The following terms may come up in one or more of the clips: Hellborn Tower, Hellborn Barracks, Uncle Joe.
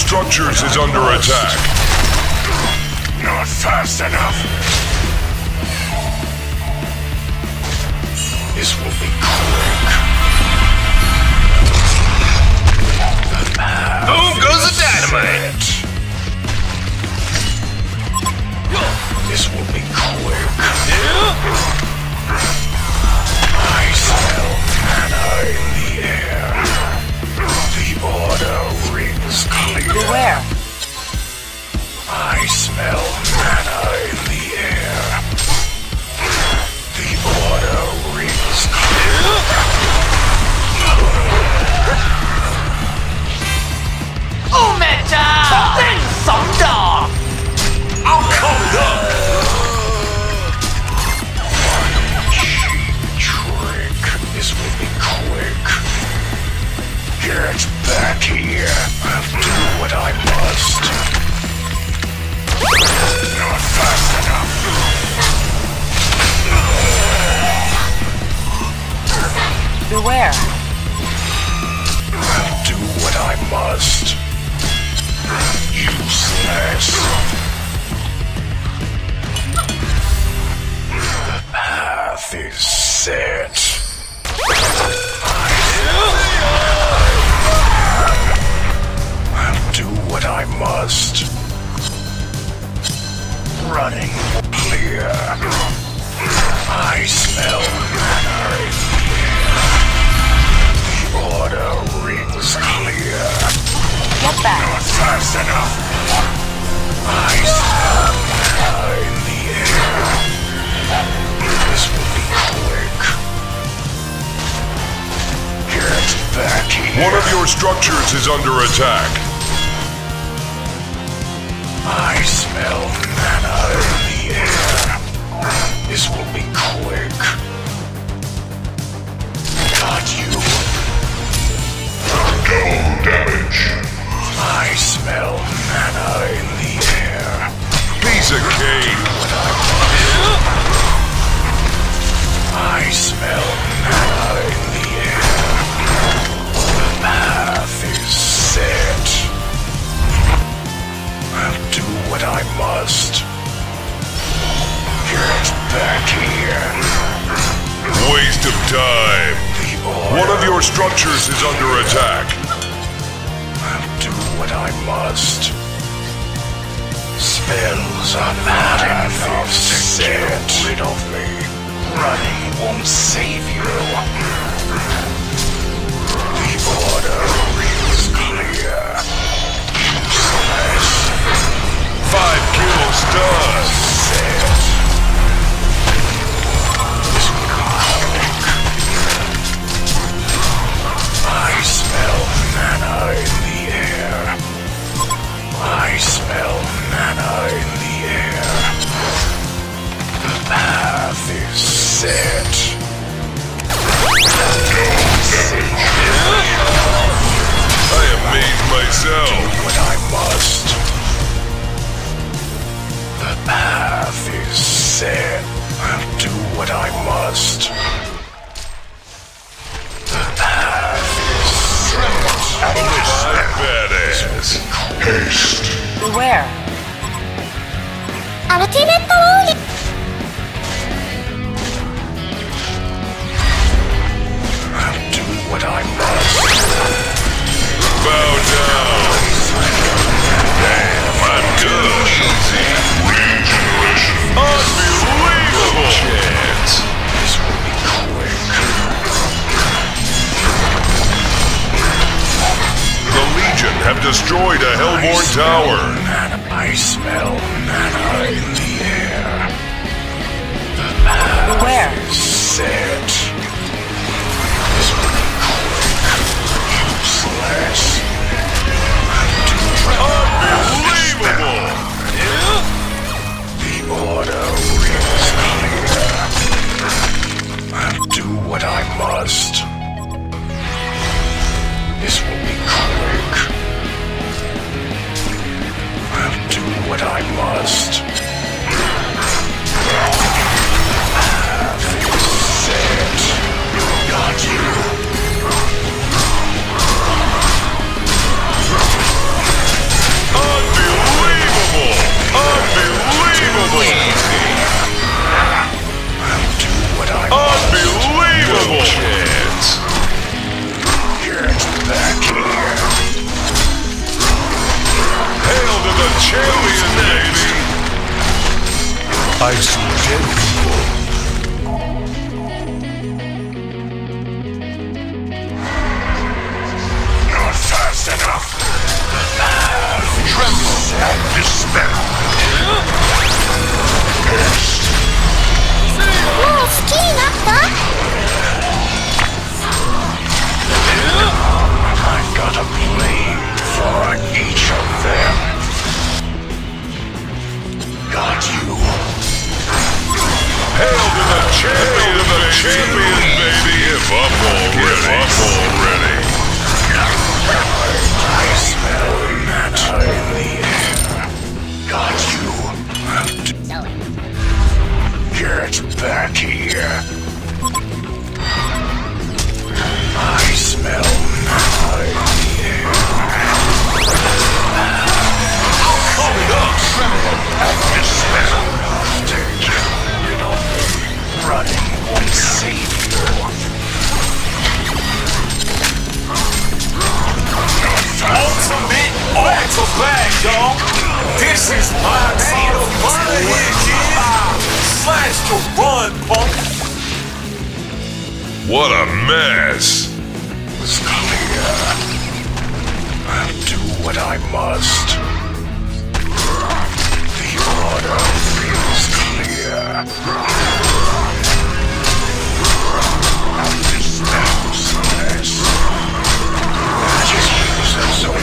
structures is under attack. Not fast enough. This will be quick. Boom goes the dynamite! This will be quick. I fell and I'm in the air. The order rings clear. Beware. I smell manna in the air. The order rings clear. Ometa! Then Sonda! I'll come up! Get back here! I'll do what I must. Not fast enough. Beware. I'll do what I must. Useless. The path is set. I must. Running clear. I smell manna in the air. The order rings clear. Get back. Not fast enough. I smell manna in the air. This will be quick. Get back here. One of your structures is under attack. I smell manna in the air. This will be quick. Got you. No damage. I smell manna in the air. Piece of cake. I smell manna in the air. The path is set. I'll do what I must. Get back here. Waste of time. One of your structures is under attack. I'll do what I must. Spells are not enough to get rid of me. Running won't save you. The order is clear. 5 kills done. I smell manna in the air. I smell manna in the air. The path is set. I amaze myself. Do what I must. The path is set. I'll do what I must. The path is set. Out of this badass. Haste. Beware. Ultimate goal. I'll do what I must. Bow down. Damn, I'm good. Easy. Unbelievable! Chance. This will be quick. The Legion have destroyed a Hellborn Tower. I smell manna in the air. The path is set. This will be quick. Useless. Unbelievable! Order rings clear. I'll do what I must. This will be quick. I'll do what I must. Champion, baby! Give up already! I smell that in the air. Got you. Get back here. I smell what a mess! I'll do what I must. The order feels clear. This house is so I'll do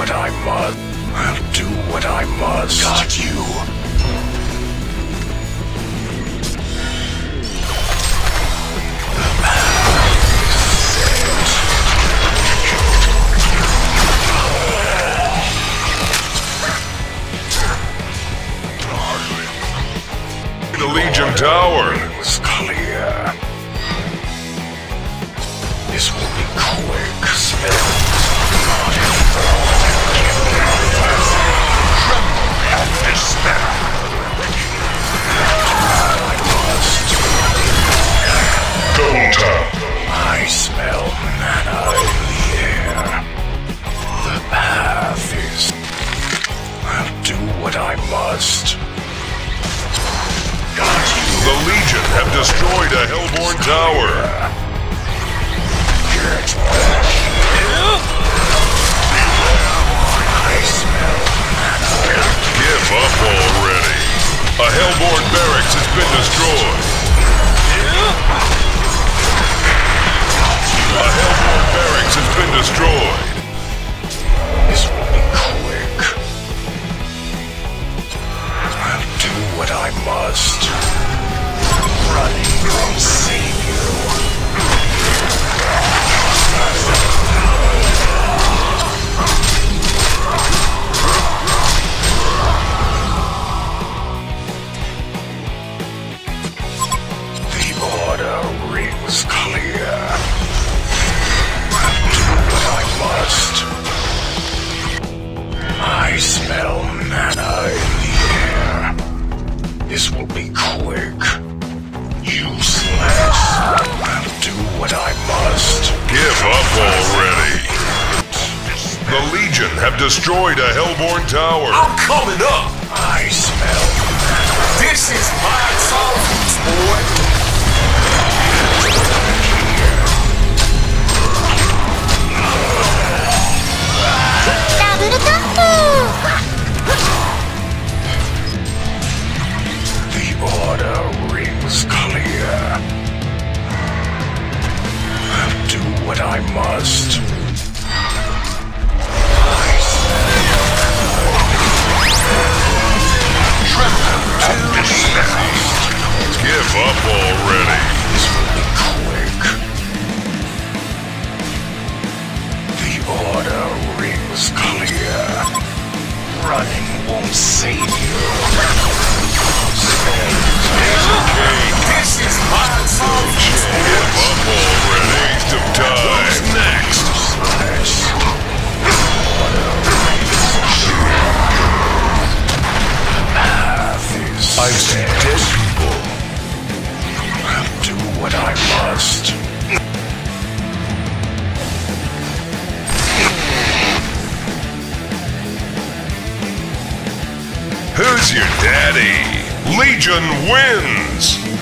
what I must. I'll do what I must. Got you. The Legion Tower. It's clear. This will be quick. I smell mana in the air. The path is... I'll do what I must. Got you. The Legion have destroyed a Hellborn Tower. Get back here. I smell mana. Give up already. A Hellborn Barracks has been destroyed. A Hellborn Barracks has been destroyed. This will be quick. I'll do what I must. Running from Savior. The order rings clear. I smell mana in the air. This will be quick. Useless. I'll do what I must. Give up already. The Legion have destroyed a Hellborn Tower. I'm coming up. I smell mana. This is my tolerance, boy. I must. Give up already. This will be quick. The order rings clear. Running won't save you. This is my solution. Give up already. Waste of time. I've seen dead people. I'll do what I must. Who's your daddy? Legion wins!